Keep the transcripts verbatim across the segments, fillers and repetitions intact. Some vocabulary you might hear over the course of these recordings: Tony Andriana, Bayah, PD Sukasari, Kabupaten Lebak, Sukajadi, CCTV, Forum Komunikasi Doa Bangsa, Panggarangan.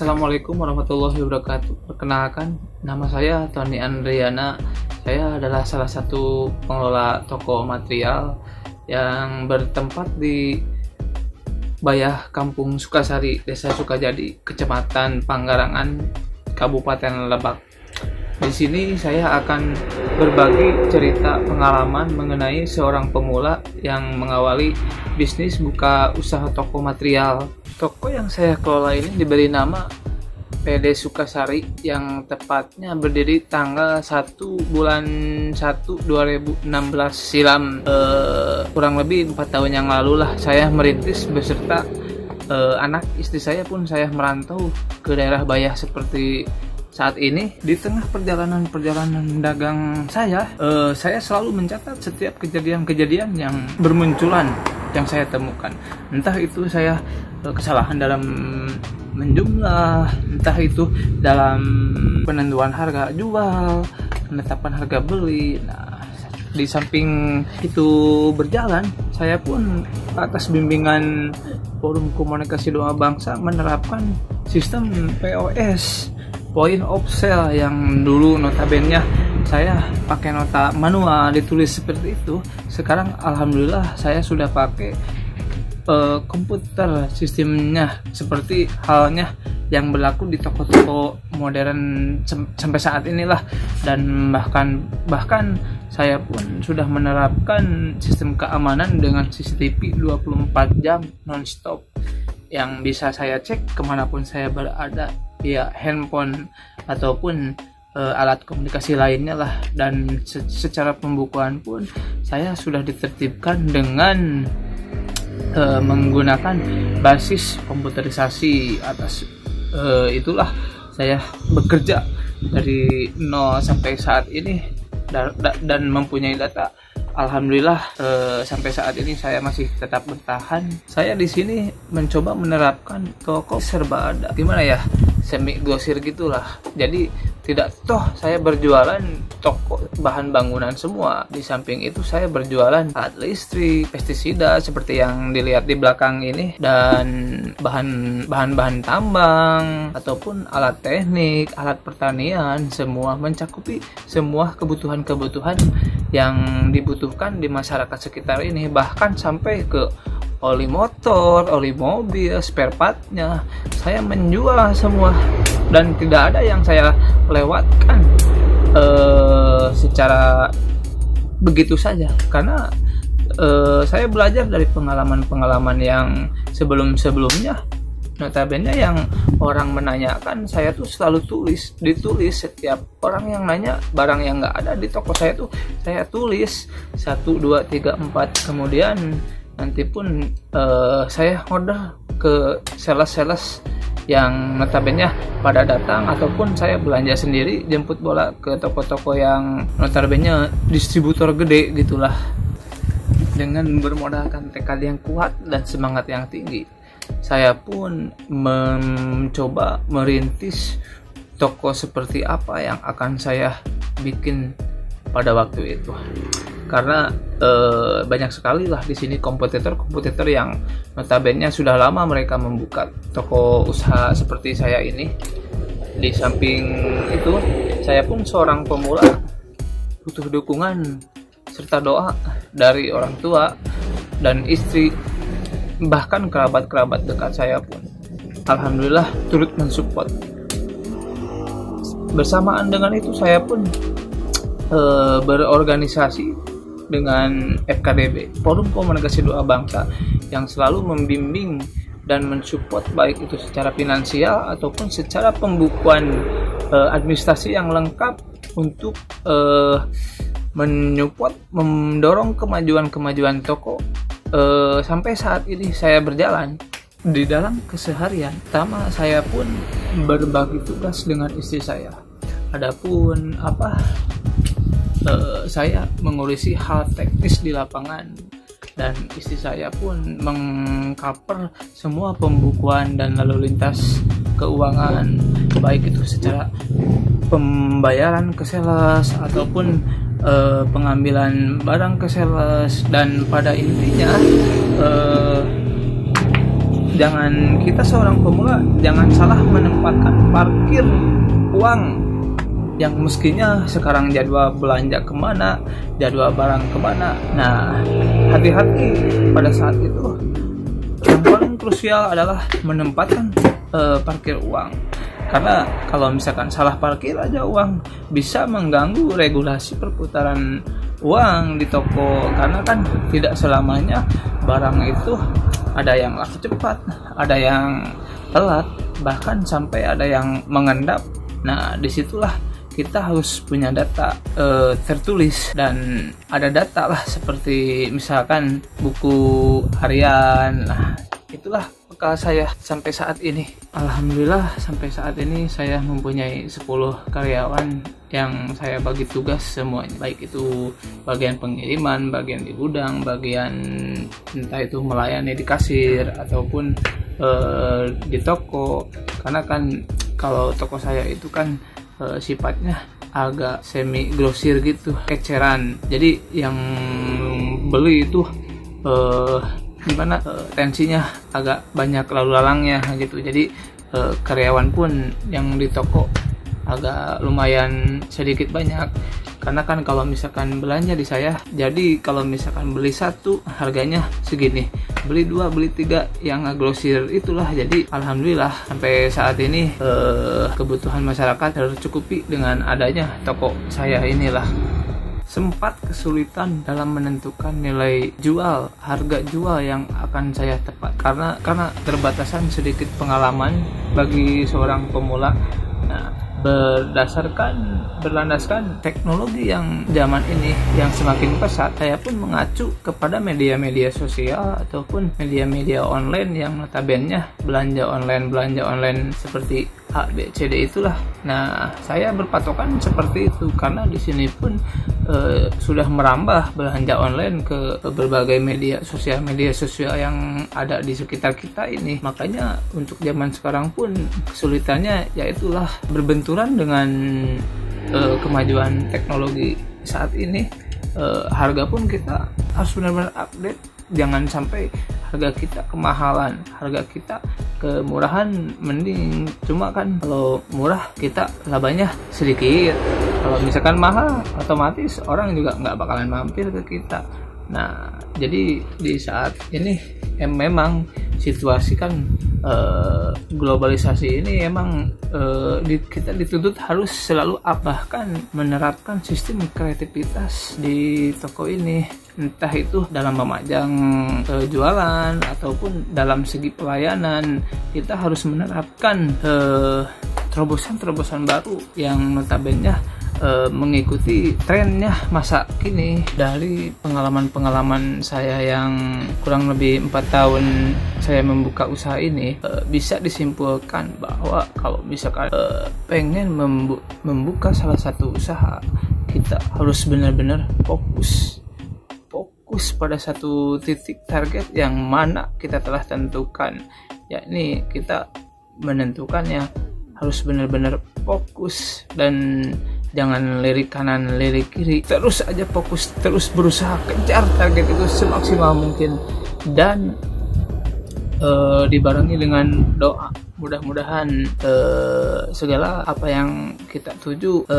Assalamualaikum warahmatullahi wabarakatuh. Perkenalkan, nama saya Tony Andriana. Saya adalah salah satu pengelola toko material yang bertempat di Bayah Kampung Sukasari, Desa Sukajadi, Kecamatan Panggarangan, Kabupaten Lebak. Di sini saya akan berbagi cerita pengalaman mengenai seorang pemula yang mengawali bisnis buka usaha toko material. Toko yang saya kelola ini diberi nama P D Sukasari yang tepatnya berdiri tanggal satu bulan satu dua ribu enam belas silam. E, kurang lebih empat tahun yang lalu lah saya merintis beserta e, anak istri saya pun saya merantau ke daerah Bayah seperti saat ini. Di tengah perjalanan-perjalanan dagang saya, e, saya selalu mencatat setiap kejadian-kejadian yang bermunculan yang saya temukan. Entah itu saya kesalahan dalam menjumlah, entah itu dalam penentuan harga jual, penetapan harga beli. Nah, di samping itu berjalan, saya pun atas bimbingan Forum Komunikasi Doa Bangsa menerapkan sistem P O S, Point of Sale, yang dulu notabene saya pakai nota manual ditulis seperti itu. Sekarang alhamdulillah saya sudah pakai uh, komputer sistemnya, seperti halnya yang berlaku di toko-toko modern sampai saat inilah. Dan bahkan bahkan saya pun sudah menerapkan sistem keamanan dengan C C T V dua puluh empat jam non-stop yang bisa saya cek kemanapun saya berada via handphone ataupun Uh, alat komunikasi lainnya lah. Dan se secara pembukuan pun saya sudah ditertibkan dengan uh, menggunakan basis komputerisasi. Atas uh, itulah saya bekerja dari nol sampai saat ini da da dan mempunyai data. Alhamdulillah uh, sampai saat ini saya masih tetap bertahan. Saya di sini mencoba menerapkan toko serba ada, gimana ya, semi grosir gitulah. Jadi tidak toh saya berjualan toko bahan bangunan semua. Di samping itu saya berjualan alat listrik, pestisida seperti yang dilihat di belakang ini, dan bahan-bahan tambang ataupun alat teknik, alat pertanian, semua mencakupi semua kebutuhan-kebutuhan yang dibutuhkan di masyarakat sekitar ini, bahkan sampai ke oli motor, oli mobil, spare partnya. Saya menjual semua dan tidak ada yang saya lewatkan uh, secara begitu saja, karena uh, saya belajar dari pengalaman-pengalaman yang sebelum-sebelumnya. Notabene yang orang menanyakan, saya tuh selalu tulis, ditulis setiap orang yang nanya barang yang nggak ada di toko saya tuh saya tulis satu dua tiga empat, kemudian nanti pun uh, saya order ke sales-sales yang notabene pada datang, ataupun saya belanja sendiri jemput bola ke toko-toko yang notabene distributor gede gitulah. Dengan bermodalkan tekad yang kuat dan semangat yang tinggi, saya pun mencoba merintis toko seperti apa yang akan saya bikin pada waktu itu. Karena e, banyak sekali lah di sini kompetitor-kompetitor yang notabene sudah lama mereka membuka toko usaha seperti saya ini. Di samping itu, saya pun seorang pemula, butuh dukungan serta doa dari orang tua dan istri, bahkan kerabat-kerabat dekat saya pun alhamdulillah turut mensupport. Bersamaan dengan itu, saya pun e, berorganisasi dengan F K D B, Forum Komunikasi Doa Bangsa, yang selalu membimbing dan mensupport baik itu secara finansial ataupun secara pembukuan e, administrasi yang lengkap untuk e, menyupport, mendorong kemajuan-kemajuan toko e, sampai saat ini saya berjalan. Di dalam keseharian, pertama saya pun berbagi tugas dengan istri saya. Adapun apa, eh, saya mengurusi hal teknis di lapangan dan istri saya pun mengcover semua pembukuan dan lalu lintas keuangan, baik itu secara pembayaran ke sales ataupun eh, pengambilan barang ke sales. Dan pada intinya, eh, jangan, kita seorang pemula jangan salah menempatkan parkir uang, yang meskinya sekarang jadwal belanja kemana, jadwal barang kemana. Nah, hati-hati pada saat itu. Yang paling krusial adalah menempatkan uh, parkir uang, karena kalau misalkan salah parkir aja uang, bisa mengganggu regulasi perputaran uang di toko, karena kan tidak selamanya barang itu ada yang laku cepat, ada yang telat, bahkan sampai ada yang mengendap. Nah, disitulah kita harus punya data e, tertulis, dan ada data lah seperti misalkan buku harian. Nah, itulah bekal saya sampai saat ini. Alhamdulillah sampai saat ini saya mempunyai sepuluh karyawan yang saya bagi tugas semuanya, baik itu bagian pengiriman, bagian di gudang, bagian entah itu melayani di kasir ataupun e, di toko, karena kan kalau toko saya itu kan e, sifatnya agak semi grosir gitu, eceran, jadi yang beli itu e, gimana e, tensinya agak banyak lalu lalangnya gitu, jadi e, karyawan pun yang di toko agak lumayan sedikit banyak, karena kan kalau misalkan belanja di saya, jadi kalau misalkan beli satu harganya segini, beli dua, beli tiga, yang grosir itulah. Jadi alhamdulillah sampai saat ini eh, kebutuhan masyarakat tercukupi dengan adanya toko saya inilah. Sempat kesulitan dalam menentukan nilai jual, harga jual yang akan saya tepat, karena karena terbatasan sedikit pengalaman bagi seorang pemula. Nah, berdasarkan berlandaskan teknologi yang zaman ini yang semakin pesat, saya pun mengacu kepada media-media sosial ataupun media-media online yang notabene belanja online belanja online seperti A, B, C, D itulah. Nah, saya berpatokan seperti itu karena di sini pun e, sudah merambah belanja online ke berbagai media sosial media sosial yang ada di sekitar kita ini. Makanya untuk zaman sekarang pun kesulitannya yaitulah berbenturan dengan e, kemajuan teknologi saat ini. E, harga pun kita harus benar-benar update, jangan sampai harga kita kemahalan, harga kita kemurahan. Mending cuma kan kalau murah kita labanya sedikit, kalau misalkan mahal otomatis orang juga nggak bakalan mampir ke kita. Nah, jadi di saat ini em, memang situasi kan e, globalisasi ini emang e, di, kita dituntut harus selalu bahkan menerapkan sistem kreativitas di toko ini, entah itu dalam memajang e, jualan ataupun dalam segi pelayanan. Kita harus menerapkan e, terobosan-terobosan baru yang notabene E, mengikuti trennya masa kini. Dari pengalaman-pengalaman saya yang kurang lebih empat tahun saya membuka usaha ini, e, bisa disimpulkan bahwa kalau misalkan e, pengen membu membuka salah satu usaha, kita harus benar-benar fokus fokus pada satu titik target yang mana kita telah tentukan, yakni kita menentukannya harus benar-benar fokus dan jangan lirik kanan lirik kiri, terus aja fokus, terus berusaha kejar target itu semaksimal mungkin, dan e, dibarengi dengan doa. Mudah-mudahan e, segala apa yang kita tuju e,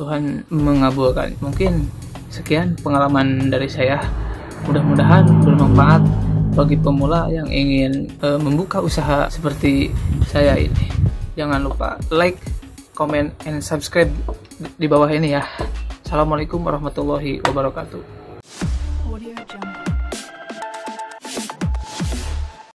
Tuhan mengabulkan. Mungkin sekian pengalaman dari saya, mudah-mudahan bermanfaat bagi pemula yang ingin e, membuka usaha seperti saya ini. Jangan lupa like, comment, and subscribe di bawah ini ya. Assalamualaikum warahmatullahi wabarakatuh.